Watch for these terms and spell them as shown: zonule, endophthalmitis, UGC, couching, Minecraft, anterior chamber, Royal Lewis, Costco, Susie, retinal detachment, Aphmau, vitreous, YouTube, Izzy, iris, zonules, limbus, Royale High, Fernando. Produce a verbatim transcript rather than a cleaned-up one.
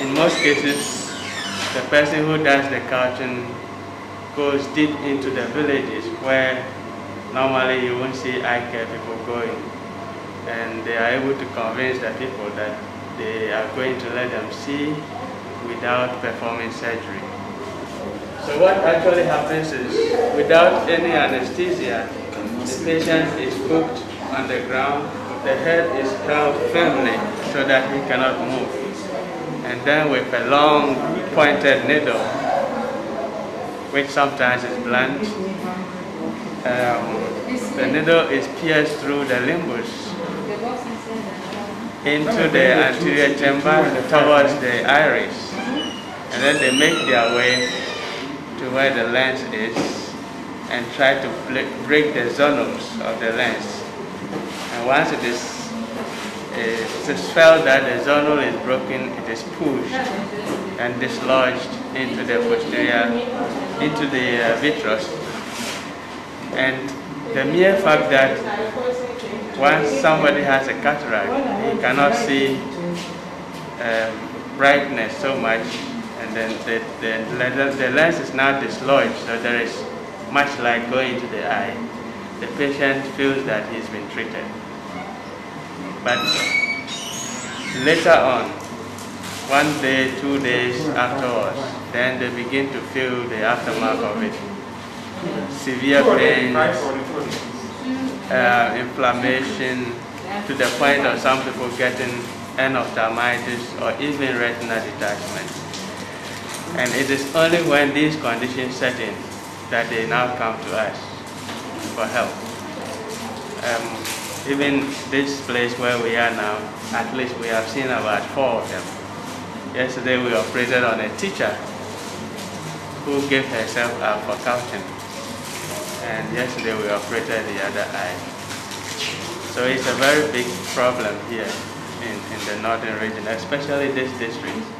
in most cases, the person who does the culting goes deep into the villages where normally you won't see eye care people going. And they are able to convince the people that they are going to let them see without performing surgery. So what actually happens is, without any anesthesia, the patient is hooked on the ground, the head is held firmly so that he cannot move. And then with a long pointed needle, which sometimes is blunt, um, the needle is pierced through the limbus into the anterior chamber towards the iris. And then they make their way to where the lens is and try to break the zonules of the lens. And once it is it is felt that the zonule is broken, it is pushed and dislodged into the posterior, into the uh, vitreous. And the mere fact that once somebody has a cataract, he cannot see um, brightness so much, and then the, the, the lens is now dislodged, so there is much light going into the eye. The patient feels that he's been treated. But later on, one day, two days afterwards, then they begin to feel the aftermath of it. Severe pains, uh, inflammation, to the point of some people getting endophthalmitis or even retinal detachment. And it is only when these conditions set in that they now come to us for help. Um, even this place where we are now, at least we have seen about four of them. Yesterday we operated on a teacher who gave herself up for counting. And yesterday we operated the other eye. So it's a very big problem here in, in the northern region, especially this district.